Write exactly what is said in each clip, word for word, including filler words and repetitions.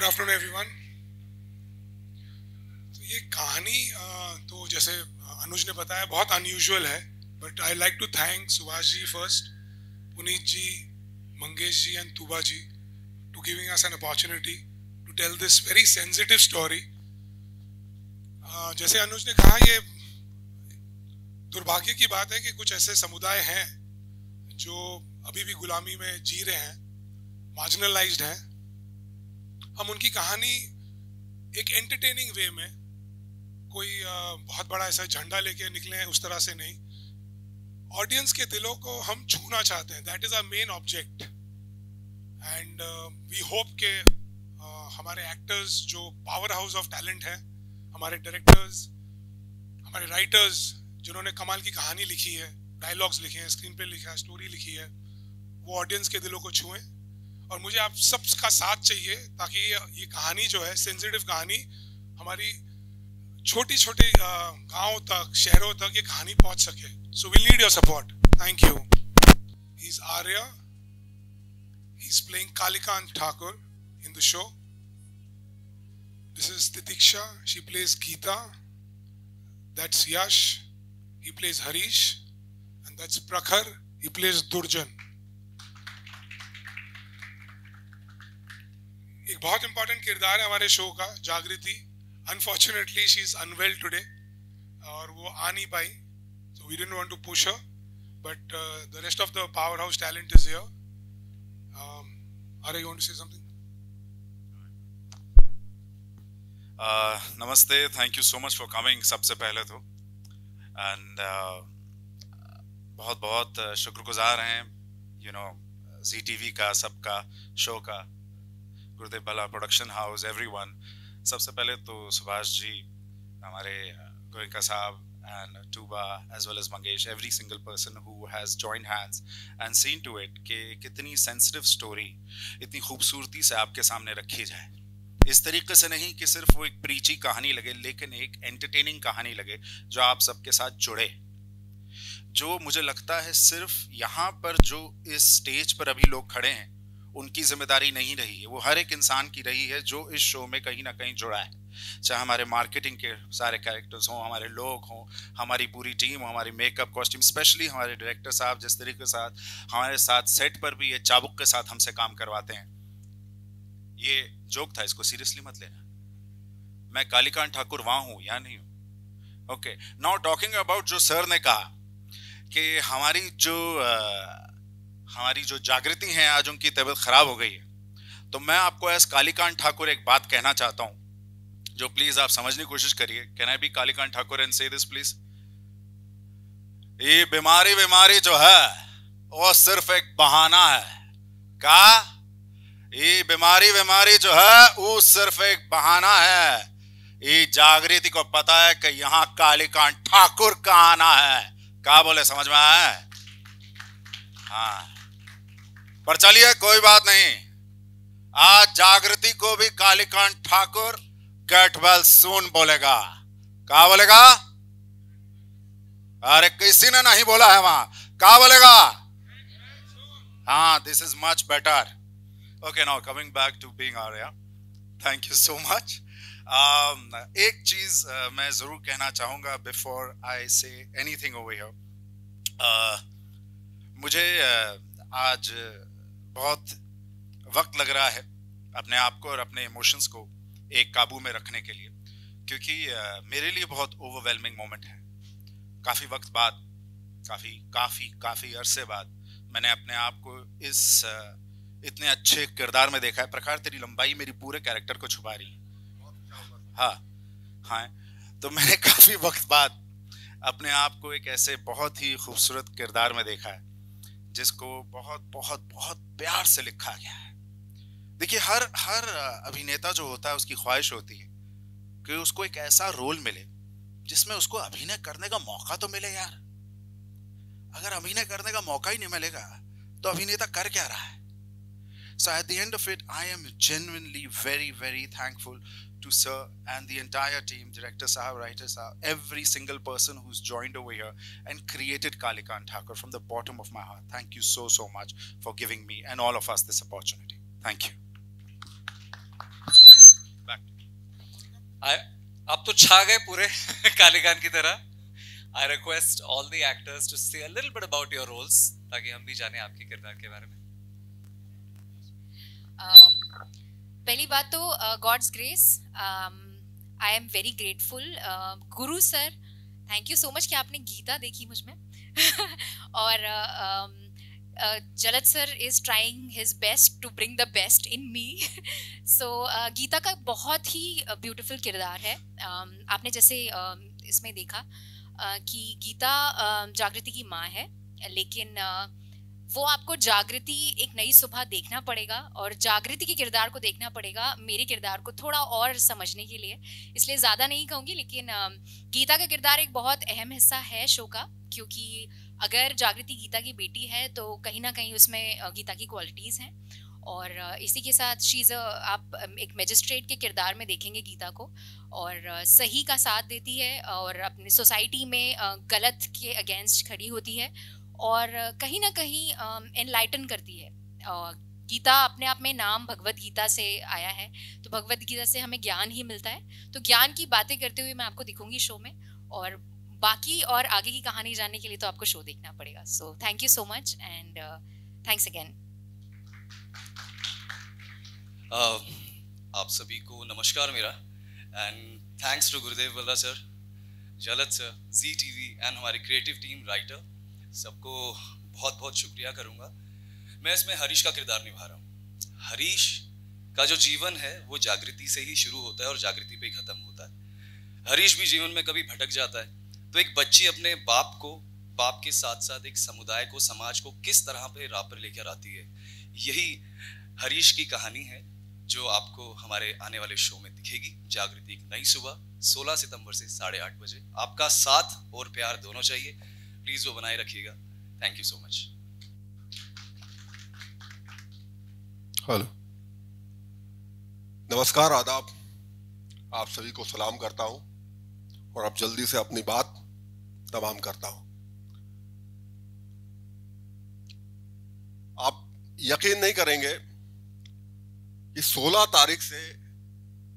Good afternoon everyone. तो ये कहानी तो जैसे अनुज ने बताया बहुत अनयूजुअल है, but I like to thank Subhash ji first, Puneet ji, Mangesh ji and Tubha ji to giving us an opportunity to tell this very sensitive story. जैसे अनुज ने कहा, ये दुर्भाग्य की बात है कि कुछ ऐसे समुदाय हैं जो अभी भी गुलामी में जी रहे हैं, मार्जिनलाइज्ड हैं। हम उनकी कहानी एक एंटरटेनिंग वे में, कोई बहुत बड़ा ऐसा झंडा लेके निकले हैं उस तरह से नहीं, ऑडियंस के दिलों को हम छूना चाहते हैं। That is our main object and we hope के uh, हमारे एक्टर्स जो पावर हाउस ऑफ टैलेंट हैं, हमारे डायरेक्टर्स, हमारे राइटर्स जिन्होंने कमाल की कहानी लिखी है, डायलॉग्स लिखे हैं, स्क्रीन पे लिखा है, स्टोरी लिखी है, वो ऑडियंस के दिलों को छुएं। और मुझे आप सबका साथ चाहिए ताकि ये कहानी जो है, सेंसिटिव कहानी, हमारी छोटी छोटे गांव तक, शहरों तक ये कहानी पहुंच सके। So we need your support. Thank you. He is Arya, he is playing Kalikant Thakur in the show. This is Titiksha, she plays Geeta. That's Yash, he plays Harish. And that's Prakhar, he pledge दुर्जन। एक बहुत इंपॉर्टेंट किरदार है हमारे शो का, Jagriti. Unfortunately she is unwell today और वो आ नहीं पाई, so we didn't want to push her, but the rest of the power house talent is here. Arya, you want to say something? नमस्ते, thank you so much for coming सबसे पहले तो, and बहुत बहुत शुक्रगुजार हैं यू नो जी टीवी का, सबका, शो का, गुरुदेव भल्ला प्रोडक्शन हाउस, एवरीवन। सबसे पहले तो सुभाष जी, हमारे गोयका साहब and Tuba as well as Mangesh, every single person who has joined hands and seen to it कि कितनी सेंसिटिव स्टोरी इतनी खूबसूरती से आपके सामने रखी जाए। इस तरीके से नहीं कि सिर्फ वो एक प्रीची कहानी लगे, लेकिन एक एंटरटेनिंग कहानी लगे जो आप सबके साथ जुड़े। जो मुझे लगता है सिर्फ यहाँ पर जो इस स्टेज पर अभी लोग खड़े हैं उनकी जिम्मेदारी नहीं रही है, वो हर एक इंसान की रही है जो इस शो में कहीं ना कहीं जुड़ा है। चाहे हमारे मार्केटिंग के सारे कैरेक्टर्स हों, हमारे लोग हों, हमारी पूरी टीम, हमारी मेकअप, कॉस्ट्यूम, स्पेशली हमारे डायरेक्टर साहब जिस तरीके के साथ हमारे साथ सेट पर भी ये चाबुक के साथ हमसे काम करवाते हैं। ये जोक था, इसको सीरियसली मत लेना। मैं कालिकांत ठाकुर वहां हूँ या नहीं हूँ? ओके, नाउ टॉकिंग अबाउट जो सर ने कहा कि हमारी जो uh, हमारी जो जागृति हैं आज उनकी तबीयत खराब हो गई है, तो मैं आपको एस कालिकांत ठाकुर एक बात कहना चाहता हूं जो प्लीज आप समझने की कोशिश करिए। Can I be Kalikant Thakur and say this please? ये बीमारी बीमारी जो है वो सिर्फ एक बहाना है। का ये बीमारी बीमारी जो है वो सिर्फ एक बहाना है। ये जागृति को पता है कि यहाँ कालिकांत ठाकुर का आना है। का बोले, समझ में आया? हाँ, पर चलिए कोई बात नहीं, आज जागृति को भी Kalikant Thakur get well soon बोलेगा। क्या बोलेगा? अरे किसी ने नहीं बोला है वहां। क्या बोलेगा? हाँ, this is much better. Okay, now coming back to being Arya, thank you so much. एक चीज uh, मैं जरूर कहना चाहूंगा before I say anything over here. मुझे आज बहुत वक्त लग रहा है अपने आप को और अपने इमोशंस को एक काबू में रखने के लिए, क्योंकि मेरे लिए बहुत ओवरवेलमिंग मोमेंट है। काफ़ी वक्त बाद, काफ़ी काफ़ी काफ़ी अरसे बाद मैंने अपने आप को इस इतने अच्छे किरदार में देखा है। प्रखर, तेरी लंबाई मेरी पूरे कैरेक्टर को छुपा रही है। हाँ हाँ, तो मैंने काफ़ी वक्त बाद अपने आप को एक ऐसे बहुत ही खूबसूरत किरदार में देखा है जिसको बहुत बहुत बहुत प्यार से लिखा गया है। देखिए, हर हर अभिनेता जो होता है उसकी ख्वाहिश होती है कि उसको एक ऐसा रोल मिले जिसमें उसको अभिनय करने का मौका तो मिले। यार, अगर अभिनय करने का मौका ही नहीं मिलेगा तो अभिनेता कर क्या रहा है? So at the end of it I am genuinely very very thankful to sir and the entire team, director sahab, writer sahab, every single person who's joined over here and created Kalikant Thakur from the bottom of my heart. Thank you so so much for giving me and all of us this opportunity. Thank you. आप तो छा गए पूरे कालीकांत की तरह. I request all the actors to say a little bit about your roles, ताकि हम भी जाने आपके किरदार के बारे में. um, पहली बात तो uh, God's grace. um, I am very grateful. uh, Guru sir, thank you so much कि आपने गीता देखी मुझ में. और uh, um, uh, Jalaj sir is trying his best to bring the best in me. so uh, Gita का बहुत ही beautiful किरदार है. um, आपने जैसे uh, इसमें देखा कि गीता जागृति की माँ है, लेकिन वो आपको जागृति एक नई सुबह देखना पड़ेगा और जागृति के किरदार को देखना पड़ेगा मेरे किरदार को थोड़ा और समझने के लिए. इसलिए ज़्यादा नहीं कहूँगी, लेकिन गीता का किरदार एक बहुत अहम हिस्सा है शो का, क्योंकि अगर जागृति गीता की बेटी है तो कहीं ना कहीं उसमें गीता की क्वालिटीज़ हैं. और इसी के साथ शीज़ आप एक मजिस्ट्रेट के किरदार में देखेंगे गीता को, और सही का साथ देती है और अपनी सोसाइटी में गलत के अगेंस्ट खड़ी होती है और कहीं ना कहीं एनलाइटन करती है. गीता अपने आप में नाम भगवद गीता से आया है, तो भगवद गीता से हमें ज्ञान ही मिलता है. तो ज्ञान की बातें करते हुए मैं आपको दिखूंगी शो में, और बाकी और आगे की कहानी जानने के लिए तो आपको शो देखना पड़ेगा. So thank you so much and thanks again. Uh, आप सभी को नमस्कार मेरा, and thanks to Gurudev Bhalla sir, Jalaj sir, Zee TV and हमारी क्रिएटिव टीम, राइटर, सबको बहुत बहुत शुक्रिया करूँगा. मैं इसमें हरीश का किरदार निभा रहा हूँ. हरीश का जो जीवन है वो जागृति से ही शुरू होता है और जागृति पे ही ख़त्म होता है. हरीश भी जीवन में कभी भटक जाता है, तो एक बच्ची अपने बाप को, बाप के साथ साथ एक समुदाय को, समाज को किस तरह पे राह पर लेकर आती है, यही हरीश की कहानी है जो आपको हमारे आने वाले शो में दिखेगी. जागृति एक नई सुबह सोलह सितंबर से साढ़े आठ बजे. आपका साथ और प्यार दोनों चाहिए, प्लीज वो बनाए रखिएगा. Thank you so much. Hello, नमस्कार, आदाब, आप सभी को सलाम करता हूं और अब जल्दी से अपनी बात तमाम करता हूं. आप यकीन नहीं करेंगे, सोलह तारीख से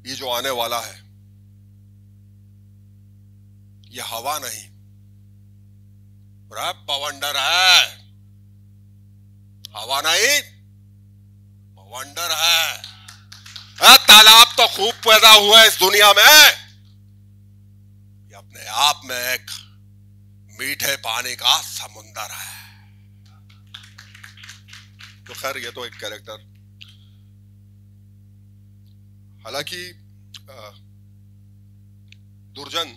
ये जो आने वाला है ये हवा नहीं, पवंडर है. हवा नहीं, पवंडर है. तालाब तो खूब पैदा हुआ है इस दुनिया में, ये अपने आप में एक मीठे पानी का समुंदर है. तो खैर ये तो एक कैरेक्टर, हालांकि दुर्जन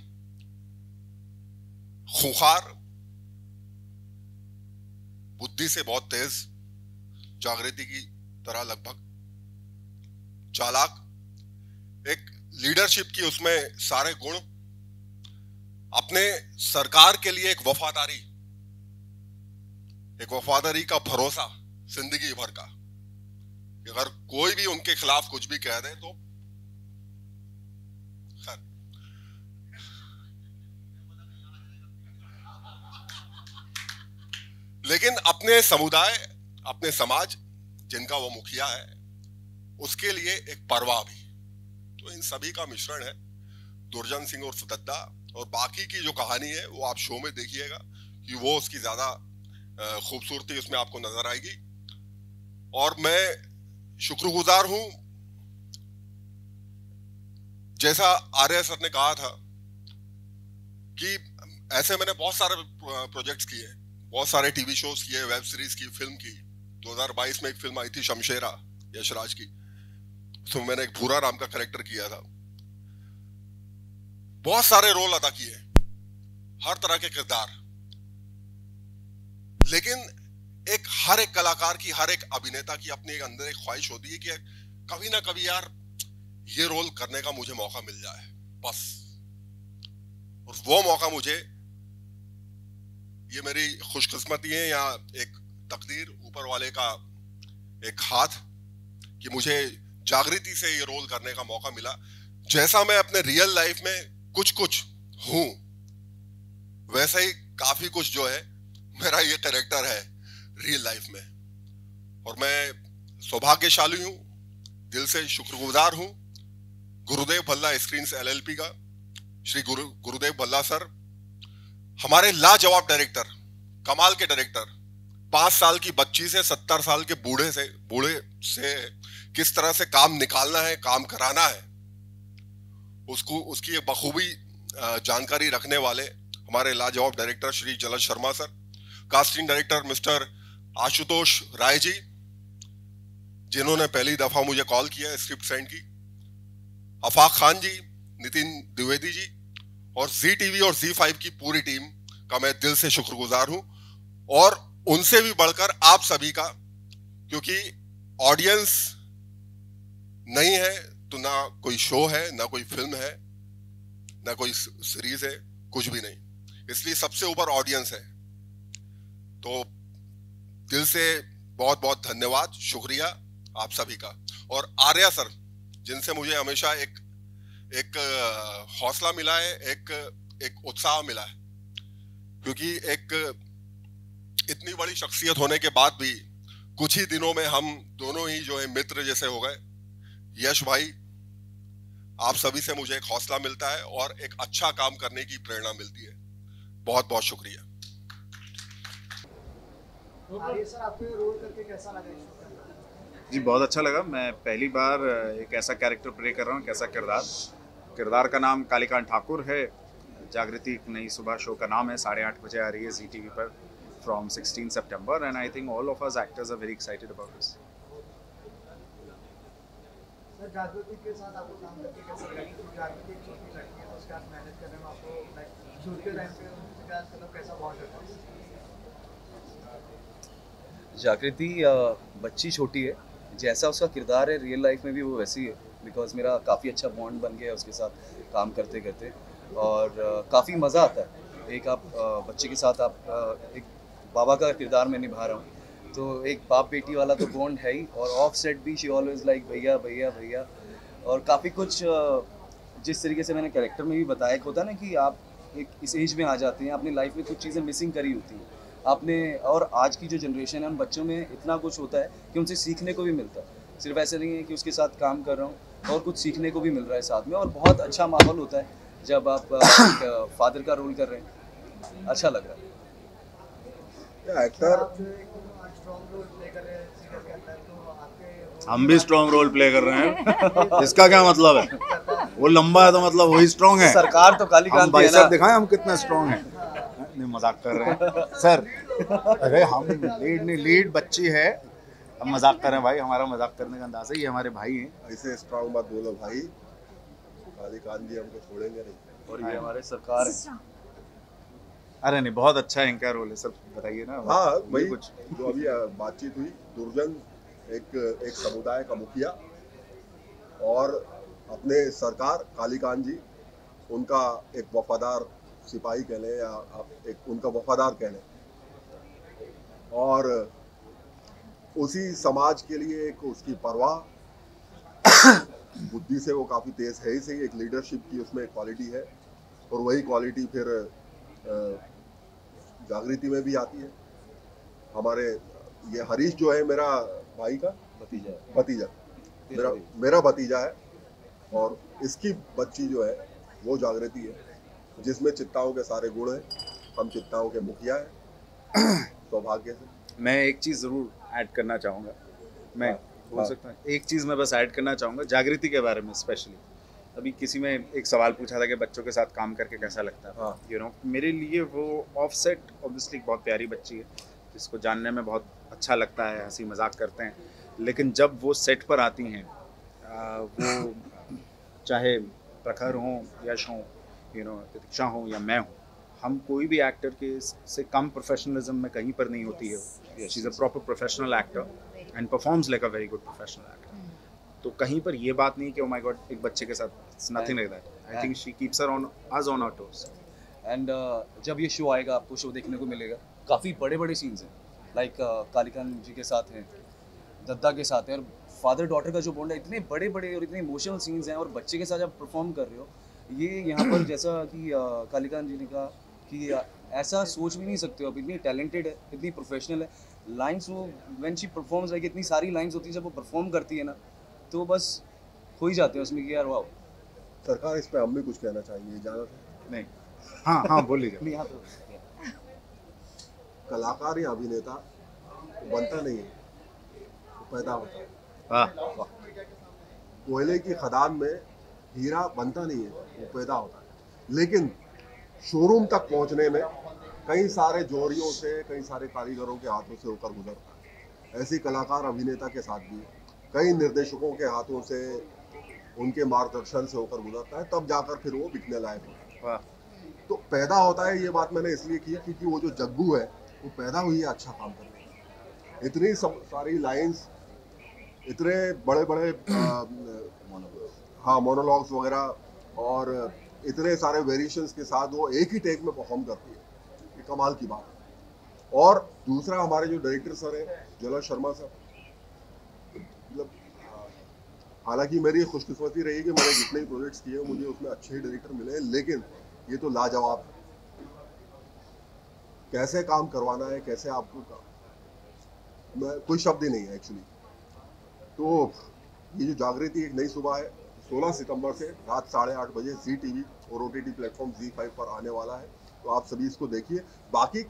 खूंखार, बुद्धि से बहुत तेज, जागृति की तरह लगभग चालाक, एक लीडरशिप की उसमें सारे गुण, अपने सरकार के लिए एक वफादारी, एक वफादारी का भरोसा जिंदगी भर का, अगर कोई भी उनके खिलाफ कुछ भी कह दे तो. लेकिन अपने समुदाय, अपने समाज जिनका वो मुखिया है, उसके लिए एक परवाह भी. तो इन सभी का मिश्रण है दुर्जन सिंह और सुदत्ता, और बाकी की जो कहानी है वो आप शो में देखिएगा कि वो उसकी ज्यादा खूबसूरती उसमें आपको नजर आएगी. और मैं शुक्रगुजार हूं, जैसा आर्य सर ने कहा था कि ऐसे मैंने बहुत सारे प्रोजेक्ट्स किए, बहुत सारे टीवी शोज किए, वेब सीरीज की, फिल्म की. दो हज़ार बाईस में एक फिल्म आई थी शमशेरा, यशराज की, उसमें मैंने एक भूरा राम का कैरेक्टर किया था. बहुत सारे रोल अदा किए, हर तरह के किरदार, लेकिन एक हर एक कलाकार की, हर एक अभिनेता की अपने अंदर एक ख्वाहिश होती है कि कभी ना कभी यार ये रोल करने का मुझे मौका मिल जाए बस. और वो मौका मुझे, ये मेरी खुशकिस्मती है या एक तकदीर, ऊपर वाले का एक हाथ, कि मुझे जागृति से ये रोल करने का मौका मिला. जैसा मैं अपने रियल लाइफ में कुछ कुछ हूं, वैसा ही काफी कुछ जो है मेरा ये कैरेक्टर है रियल लाइफ में. और मैं सौभाग्यशाली हूँ, दिल से शुक्रगुजार हूँ, गुरुदेव भल्ला स्क्रीन्स एलएलपी का श्री गुरु गुरुदेव भल्ला सर, हमारे लाजवाब डायरेक्टर, कमाल के डायरेक्टर, पांच साल की बच्ची से सत्तर साल के बूढ़े से बूढ़े से किस तरह से काम निकालना है, काम कराना है, उसको उसकी बखूबी जानकारी रखने वाले हमारे लाजवाब director Shri Jalaj Sharma sir, casting director mister Ashutosh Rai ji, जिन्होंने पहली दफा मुझे कॉल किया, स्क्रिप्ट सेंड की, अफाक खान जी, नितिन द्विवेदी जी और जी टीवी और जी फाइव की पूरी टीम का मैं दिल से शुक्रगुजार हूं। और उनसे भी बढ़कर आप सभी का, क्योंकि ऑडियंस नहीं है तो ना कोई शो है, ना कोई फिल्म है, ना कोई सीरीज है, कुछ भी नहीं, इसलिए सबसे ऊपर ऑडियंस है। तो दिल से बहुत बहुत धन्यवाद, शुक्रिया आप सभी का। और आर्या सर, जिनसे मुझे हमेशा एक एक हौसला मिला है, एक एक उत्साह मिला है, क्योंकि एक इतनी बड़ी शख्सियत होने के बाद भी कुछ ही दिनों में हम दोनों ही जो है मित्र जैसे हो गए। यश भाई, आप सभी से मुझे एक हौसला मिलता है और एक अच्छा काम करने की प्रेरणा मिलती है। बहुत बहुत शुक्रिया। सर, आपको रोल करके कैसा लगा? जी, बहुत अच्छा लगा। मैं पहली बार एक ऐसा कैरेक्टर प्ले कर रहा हूँ, कैसा किरदार किरदार का नाम कालीकांत ठाकुर है। जागृति एक नई सुबह शो का नाम है, साढ़े आठ बजे आ रही है जी टी वी पर फ्रॉम सिक्सटीन सितंबर, and I think all of us actors are very excited about this. Sir, Jagriti के साथ आपको काम करके कैसा लगा? जागृति एक छोटी लड़की है, उसके साथ मैनेज करने में आपको लाइक शूट के टाइम पे उसके साथ मतलब कैसा बॉन्ड है? जागृति बच्ची छोटी है, जैसा उसका किरदार है रियल लाइफ में भी वो वैसी है, बिकॉज मेरा काफ़ी अच्छा बॉन्ड बन गया है उसके साथ काम करते करते, और काफ़ी मज़ा आता है। एक आप बच्चे के साथ आप एक बाबा का किरदार में निभा रहा हूँ, तो एक बाप बेटी वाला तो बॉन्ड है ही, और ऑफ सेट भी शी ऑलवेज लाइक भैया भैया भैया, और काफ़ी कुछ जिस तरीके से मैंने कैरेक्टर में भी बताया, एक होता है ना कि आप एक इस एज में आ जाते हैं, अपनी लाइफ में कुछ चीज़ें मिसिंग करी होती हैं आपने, और आज की जो जनरेशन है उन बच्चों में इतना कुछ होता है कि उनसे सीखने को भी मिलता है। सिर्फ ऐसा नहीं है कि उसके साथ काम कर रहा हूँ, और कुछ सीखने को भी मिल रहा है साथ में, और बहुत अच्छा माहौल होता है जब आप एक फादर का रोल कर रहे हैं, अच्छा लग रहा है। हम भी स्ट्रॉन्ग रोल प्ले कर रहे हैं। इसका क्या मतलब है? वो लंबा है तो मतलब वही स्ट्रॉन्ग है। सरकार तो कालीकांत भाई साहब दिखाएं हम कितना स्ट्रॉन्ग है। नहीं, मजाक कर रहे हैं सर। अरे हम लीड नहीं, लीड बच्ची है, हम मजाक कर रहे हैं भाई, हमारा मजाक करने का अंदाज है, ये हमारे भाई हैं। ऐसे स्ट्रॉन्ग बात बोलो भाई, कालीकांत जी हमको छोड़ेंगे नहीं, और ये हमारे सरकार है। अरे नहीं, बहुत अच्छा इनका रोल है सर, बताइए ना। हाँ भाई, कुछ जो अभी बातचीत हुई, दुर्जन एक एक समुदाय का मुखिया और अपने सरकार कालीकांत जी उनका एक वफादार सिपाही कह लें या आप एक उनका वफादार कह लें, और उसी समाज के लिए एक उसकी परवाह बुद्धि से वो काफ़ी तेज़ है ही सही, एक लीडरशिप की उसमें क्वालिटी है, और वही क्वालिटी फिर जागृति में भी आती है। हमारे ये हरीश जो है मेरा भाई का भतीजा भतीजा मेरा मेरा भतीजा है, और इसकी बच्ची जो है वो जागृति है, जिसमें चित्ताओं के सारे गुण हैं, हम चित्ताओं के मुखिया हैं सौभाग्य से। मैं एक चीज़ ज़रूर ऐड करना चाहूँगा, मैं बोल सकता हूँ एक चीज़ मैं बस ऐड करना चाहूँगा जागृति के बारे में स्पेशली। अभी किसी में एक सवाल पूछा था कि बच्चों के साथ काम करके कैसा लगता है। हाँ, यू नो मेरे लिए वो ऑफ सेट ऑब्वियसली बहुत प्यारी बच्ची है, जिसको जानने में बहुत अच्छा लगता है, हंसी मजाक करते हैं, लेकिन जब वो सेट पर आती हैं, वो चाहे प्रखर हों, यश हों, यू नो तितिक्षा हों या मैं हूँ, हम कोई भी एक्टर के से कम प्रोफेशनलिज्म में कहीं पर नहीं होती है। She is a proper professional actor and performs like a very good professional actor. तो कहीं पर ये बात नहीं कि ओ माय गॉड एक बच्चे के साथ, nothing like that. I think she keeps her on us on our toes. And जब ये शो आएगा आपको शो देखने को मिलेगा, काफ़ी बड़े बड़े सीन्स हैं, like like, uh, Kalikant ji के साथ हैं, दद्दा के साथ हैं, और फादर डॉटर का जो बॉन्ड है, इतने बड़े बड़े और इतने इमोशनल सीन्स हैं, और बच्चे के साथ जब परफॉर्म कर रहे हो ये यहाँ पर जैसा कि uh, कालीकांत जी ने कहा कि uh, ऐसा सोच भी नहीं सकते हो आप, इतनी टैलेंटेड है, इतनी प्रोफेशनल है। लाइन्स वो व्हेन शी परफॉर्म्स लाइक इतनी सारी लाइन्स होती है, जब वो परफॉर्म करती है ना तो बस हो ही जाते हैं उसमें कि यार वाह सरकार इस पे हम भी कुछ कहना चाहिए, इजाजत नहीं? हाँ हाँ बोलिए। कलाकार या अभिनेता बनता नहीं है, पैदा होता है। वाह, कोयले की खदान में हीरा बनता नहीं है, वो पैदा होता है। लेकिन शोरूम तक पहुंचने में कई सारे जोड़ियों से, कई सारे कारीगरों के हाथों से होकर गुजरता है। ऐसी कलाकार अभिनेता के साथ भी कई निर्देशकों के हाथों से, उनके मार्गदर्शन से होकर गुजरता है, तब जाकर फिर वो बिकने लायक होता है। तो पैदा होता है, ये बात मैंने इसलिए की क्योंकि वो जो जग्गू है वो पैदा हुई है अच्छा काम करने के। इतनी सब सारी लाइन्स, इतने बड़े बड़े हाँ मोनोलॉग्स वगैरह और इतने सारे वेरिएशंस के साथ वो एक ही टेक में परफॉर्म करती है, ये कमाल की बात है। और दूसरा, हमारे जो डायरेक्टर सर हैं जलज शर्मा सर, मतलब हालांकि मेरी खुशकिस्मती रही कि मैंने जितने ही प्रोजेक्ट्स किए मुझे उसमें अच्छे ही डायरेक्टर मिले, लेकिन ये तो लाजवाब है। कैसे काम करवाना है, कैसे आपको काम, मैं कोई शब्द ही नहीं है एक्चुअली। तो ये जो जागृति एक नई सुबह है, सोलह सितंबर से रात साढ़े आठ बजे जी टीवी और O T T platform Zee five पर आने वाला है, तो आप सभी इसको देखिए। बाकी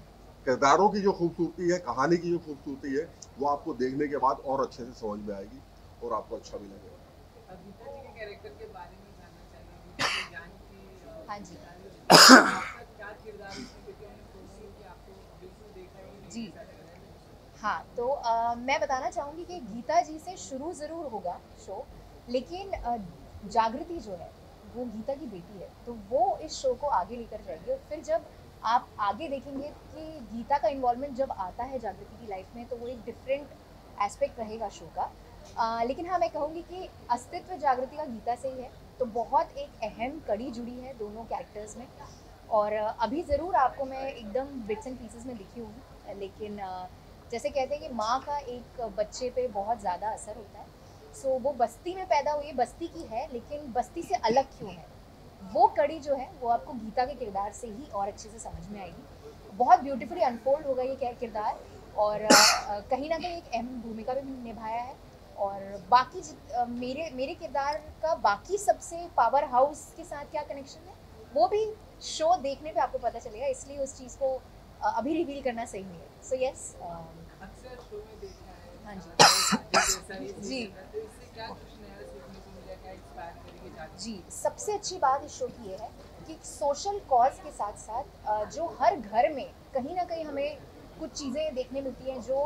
किरदारों की जो खूबसूरती है, कहानी की जो खूबसूरती है, वो आपको देखने के बाद और अच्छे से समझ में आएगी और आपको अच्छा भी लगेगा। हाँ जी जी हाँ, तो आ, मैं बताना चाहूँगी कि गीता जी से शुरू ज़रूर होगा शो, लेकिन आ, जागृति जो है वो गीता की बेटी है, तो वो इस शो को आगे लेकर जाएगी। और फिर जब आप आगे देखेंगे कि गीता का इन्वॉल्वमेंट जब आता है जागृति की लाइफ में, तो वो एक डिफरेंट एस्पेक्ट रहेगा शो का। आ, लेकिन हाँ, मैं कहूँगी कि अस्तित्व जागृति का गीता से ही है, तो बहुत एक अहम कड़ी जुड़ी है दोनों कैरेक्टर्स में। और अभी ज़रूर आपको मैं एकदम बिट्स एंड पीसेस में दिखी हूँ, लेकिन जैसे कहते हैं कि माँ का एक बच्चे पे बहुत ज़्यादा असर होता है, सो so, वो बस्ती में पैदा हुई, बस्ती की है, लेकिन बस्ती से अलग क्यों है, वो कड़ी जो है वो आपको गीता के किरदार से ही और अच्छे से समझ में आएगी। बहुत ब्यूटीफुली अनफोल्ड होगा ये किरदार, और कहीं ना कहीं एक अहम भूमिका भी निभाया है। और बाकी मेरे मेरे किरदार का बाकी सबसे पावर हाउस के साथ क्या कनेक्शन है, वो भी शो देखने पे आपको पता चलेगा, इसलिए उस चीज़ को अभी रिवील करना सही नहीं है। सो यस, अक्सर शो में देखा है। हाँ जी जी जी सबसे अच्छी बात इस शो की ये है कि सोशल कॉज के साथ साथ जो हर घर में कहीं ना कहीं हमें कुछ चीज़ें देखने मिलती हैं जो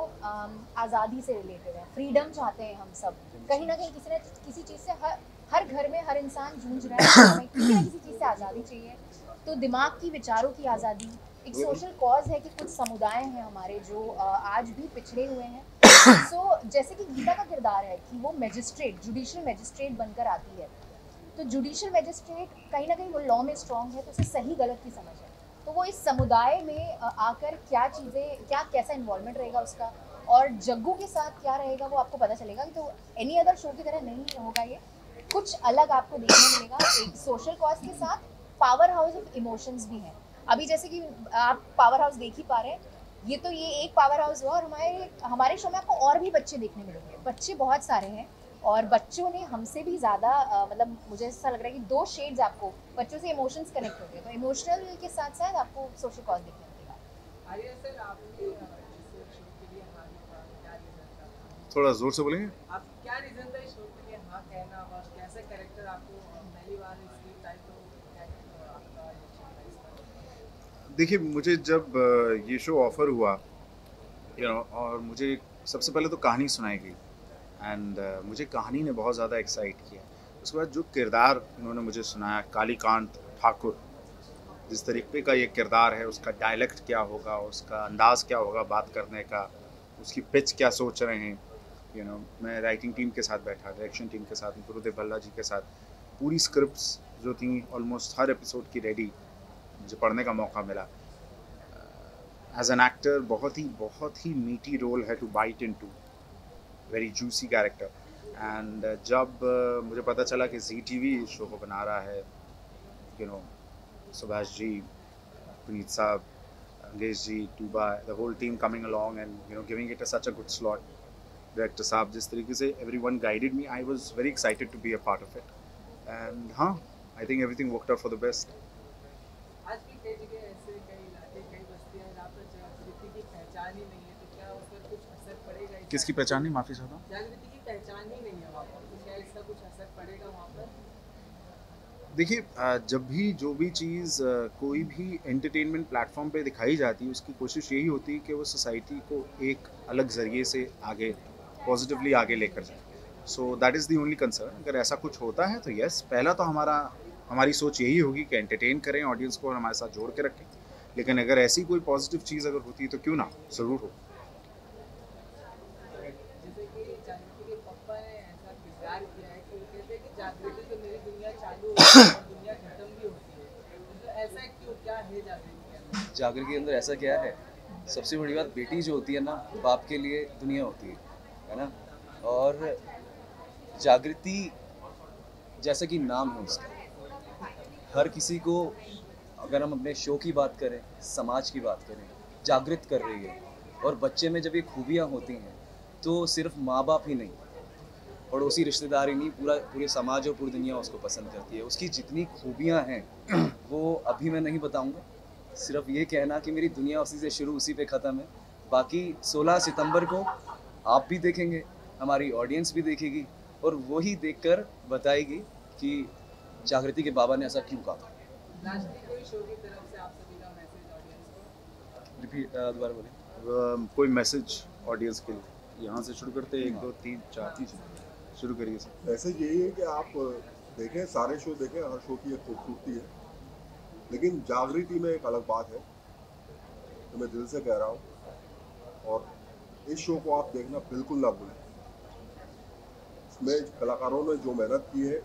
आज़ादी से रिलेटेड है। फ्रीडम चाहते हैं हम सब, कहीं ना कहीं किसी ना किसी चीज़ से हर हर घर में हर इंसान जूझ रहा है, हमें किसी ना किसी चीज़ से आज़ादी चाहिए। तो दिमाग की, विचारों की आज़ादी एक सोशल कॉज है कि कुछ समुदाय हैं हमारे जो आज भी पिछड़े हुए हैं। सो so, जैसे कि गीता का किरदार है कि वो मैजिस्ट्रेट, जुडिशल मैजिस्ट्रेट बनकर आती है, तो जुडिशल मैजिस्ट्रेट कहीं ना कहीं वो लॉ में स्ट्रॉन्ग है, तो उसे सही गलत की समझ है। तो वो इस समुदाय में आकर क्या चीज़ें, क्या कैसा इन्वॉल्वमेंट रहेगा उसका, और जग्गू के साथ क्या रहेगा, वो आपको पता चलेगा। तो एनी अदर शो की तरह नहीं होगा, ये कुछ अलग आपको देखने मिलेगा। एक सोशल कॉज के साथ पावर हाउस ऑफ इमोशंस भी हैं। अभी जैसे कि आप पावर हाउस देख ही पा रहे हैं, ये तो ये एक पावर हाउस हुआ, और हमारे हमारे शो में आपको और भी बच्चे देखने मिलेंगे। बच्चे बहुत सारे हैं, और बच्चों ने हमसे भी ज़्यादा, मतलब मुझे ऐसा लग रहा है कि दो शेड्स आपको बच्चों से इमोशंस कनेक्ट होते हैं, तो इमोशनल के साथ साथ आपको सोशल कॉज देखने मिलेगा। आर्या सर, आपने इस शो के लिए हाँ क्या रीजन था? थोड़ा जोर से बोलेंगे आप, क्या रीजन था इस शो के लिए हाँ कहना, और कैसा कैरेक्टर आपको पहली बार इस टाइप का? देखिए, मुझे जब ये शो ऑफर हुआ, यू नो, और मुझे सबसे पहले तो कहानी सुनाई गई, एंड uh, मुझे कहानी ने बहुत ज़्यादा एक्साइट किया। उसके बाद जो किरदार इन्होंने मुझे सुनाया, कालीकांत ठाकुर, जिस तरीके का ये किरदार है, उसका डायलेक्ट क्या होगा, उसका अंदाज़ क्या होगा बात करने का, उसकी पिच क्या सोच रहे हैं, यू you नो know, मैं राइटिंग टीम के साथ बैठा, डायरेक्शन टीम के साथ, गुरुदेव भल्ला जी के साथ, पूरी स्क्रिप्ट्स जो थी ऑलमोस्ट हर एपिसोड की रेडी, मुझे पढ़ने का मौका मिला। एज एन एक्टर बहुत ही बहुत ही मीठी रोल है, to bite into very juicy character. And जब uh, मुझे पता चला कि जी टी वी शो को बना रहा है, यू नो, सुभाष जी, पुनीत साहब, Mangesh ji, Tuba, the whole team coming along and you know giving it a such a good slot, director साहब जिस तरीके से every one guided me, I was very excited to be a part of it. And हाँ, I think everything worked out for the best. किसकी पहचान नहीं, माफी चाहता हूँ, जागृति की पहचान ही नहीं है वहाँ पर, क्या इसका कुछ असर पड़ेगा वहाँ पर? देखिए, जब भी जो भी चीज़ कोई भी एंटरटेनमेंट प्लेटफॉर्म पे दिखाई जाती है, उसकी कोशिश यही होती है कि वो सोसाइटी को एक अलग जरिए से आगे पॉजिटिवली आगे लेकर जाए. So that is the only concern. अगर ऐसा कुछ होता है तो येस, पहला तो हमारा हमारी सोच यही होगी कि एंटरटेन करें ऑडियंस को और हमारे साथ जोड़ के रखें, लेकिन अगर ऐसी कोई पॉजिटिव चीज़ अगर होती है तो क्यों ना, ज़रूर हो. जागृति के अंदर ऐसा क्या है? सबसे बड़ी बात, बेटी जो होती है ना, बाप के लिए दुनिया होती है, है ना. और जागृति जैसा कि नाम है उसका, हर किसी को, अगर हम अपने शो की बात करें, समाज की बात करें, जागृत कर रही है. और बच्चे में जब ये खूबियाँ होती हैं तो सिर्फ माँ बाप ही नहीं, पड़ोसी रिश्तेदार ही नहीं, पूरा पूरे समाज और पूरी दुनिया उसको पसंद करती है. उसकी जितनी खूबियाँ हैं वो अभी मैं नहीं बताऊँगा, सिर्फ ये कहना कि मेरी दुनिया उसी से शुरू उसी पे ख़त्म है. बाकी सोलह सितंबर को आप भी देखेंगे, हमारी ऑडियंस भी देखेगी, और वही देखकर बताएगी कि जागृति के बाबा ने ऐसा क्यों कहा था. दोबारा बोले, कोई मैसेज ऑडियंस के लिए? यहाँ से शुरू करते हैं, एक दो तीन चार तीन शुरू करिए सर. वैसे यही है कि आप देखें, सारे शो देखें, हर शो की एक खूबसूरती है, लेकिन जागृति में एक अलग बात है, तो मैं दिल से कह रहा हूँ. और इस शो को आप देखना बिल्कुल ना भूलें. इसमें कलाकारों ने जो मेहनत की है,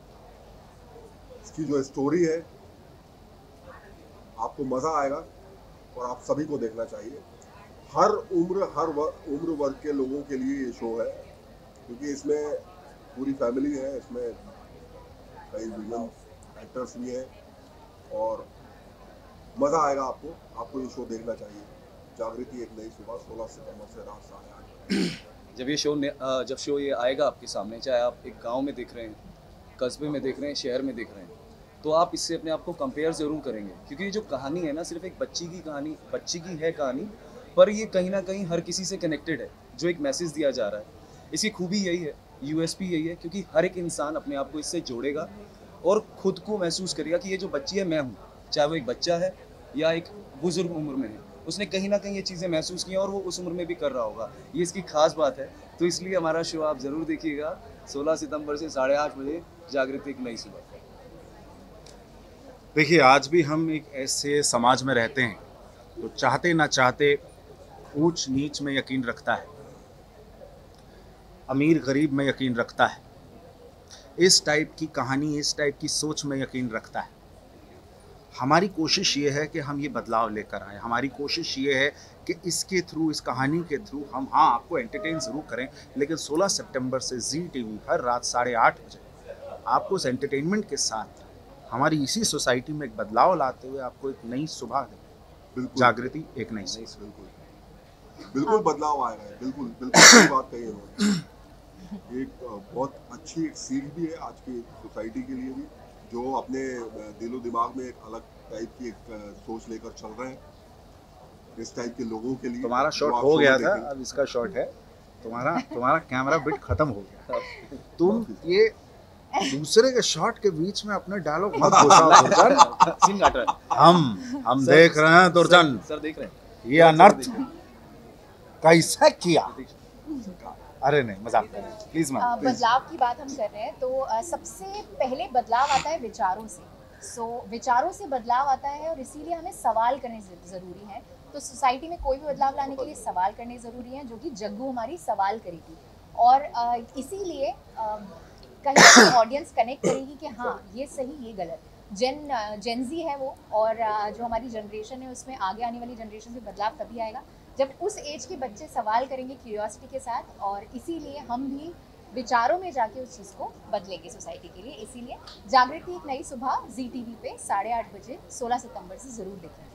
इसकी जो स्टोरी है, आपको मज़ा आएगा और आप सभी को देखना चाहिए. हर उम्र हर वर, उम्र वर्ग के लोगों के लिए ये शो है, क्योंकि इसमें पूरी फैमिली है, इसमें कई विलन एक्टर्स भी हैं, और मज़ा आएगा आपको. आपको ये शो देखना चाहिए, जागृति एक नई सुबह, सोलह सितंबर से रात साढ़े आठ. जब ये शो जब शो ये आएगा आपके सामने, चाहे आप एक गांव में देख रहे हैं, कस्बे में देख रहे हैं, शहर में देख रहे हैं, तो आप इससे अपने आप को कंपेयर ज़रूर करेंगे. क्योंकि ये जो कहानी है ना, सिर्फ एक बच्ची की कहानी बच्ची की है कहानी, पर ये कहीं ना कहीं हर किसी से कनेक्टेड है, जो एक मैसेज दिया जा रहा है. इसकी खूबी यही है, यूएसपी यही है, क्योंकि हर एक इंसान अपने आप को इससे जोड़ेगा और ख़ुद को महसूस करेगा कि ये जो बच्ची है मैं हूँ, चाहे वो एक बच्चा है या एक बुज़ुर्ग उम्र में है, उसने कहीं ना कहीं ये चीज़ें महसूस की हैं और वो उस उम्र में भी कर रहा होगा. ये इसकी खास बात है. तो इसलिए हमारा शो आप ज़रूर देखिएगा, सोलह सितम्बर से साढ़े आठ बजे जागृति एक नई सुबह. देखिए, आज भी हम एक ऐसे समाज में रहते हैं तो चाहते ना चाहते ऊंच नीच में यकीन रखता है, अमीर गरीब में यकीन रखता है, इस टाइप की कहानी, इस टाइप की सोच में यकीन रखता है. हमारी कोशिश ये है कि हम ये बदलाव लेकर आए. हमारी कोशिश ये है कि इसके थ्रू, इस कहानी के थ्रू हम, हाँ, आपको एंटरटेन ज़रूर करें, लेकिन सोलह सितंबर से जी टीवी हर रात साढ़े आठ बजे आपको उस एंटरटेनमेंट के साथ हमारी इसी सोसाइटी में एक बदलाव लाते हुए आपको एक नई सुबह दें. जागृति एक नई सुबह. बिल्कुल बिल्कुल बदलाव आया है. बिल्कुल बिल्कुल सही बात कही है. एक बहुत अच्छी एक सीख भी है आज की सोसाइटी के लिए भी, जो अपने दिलो दिमाग में एक अलग टाइप की एक सोच लेकर चल रहे हैं, इस टाइप के लोगों के लिए. तुम्हारा शॉट हो गया था, अब इसका शॉट है. तुम्हारा तुम्हारा कैमरा बिट खत्म हो गया. तुम ये दूसरे के शॉट के बीच में अपने डायलॉग मत घुसाओ दुर्जन. हम हम देख रहे हैं दुर्जन सर, देख रहे हैं ये अनर्थ कैसा किया. अरे नहीं, मजाक कर रहे हैं, प्लीज मैम. बदलाव की बात हम कर रहे हैं तो आ, सबसे पहले बदलाव आता है विचारों से. सो so, विचारों से बदलाव आता है और इसीलिए हमें सवाल करने ज़रूरी है. तो सोसाइटी में कोई भी बदलाव लाने के लिए सवाल करने ज़रूरी हैं, जो कि जग्गू हमारी सवाल करेगी. और आ, इसीलिए कहीं ऑडियंस कनेक्ट करेगी कि हाँ ये सही, ये गलत. जेन जेनजी है वो, और जो हमारी जनरेशन है उसमें आगे आने वाली जनरेशन में बदलाव तभी आएगा जब उस एज के बच्चे सवाल करेंगे क्यूरियोसिटी के साथ. और इसीलिए हम भी विचारों में जाके उस चीज़ को बदलेंगे सोसाइटी के लिए. इसीलिए जागृति एक नई सुबह जी टीवी पे साढ़े आठ बजे सोलह सितंबर से ज़रूर देखेंगे.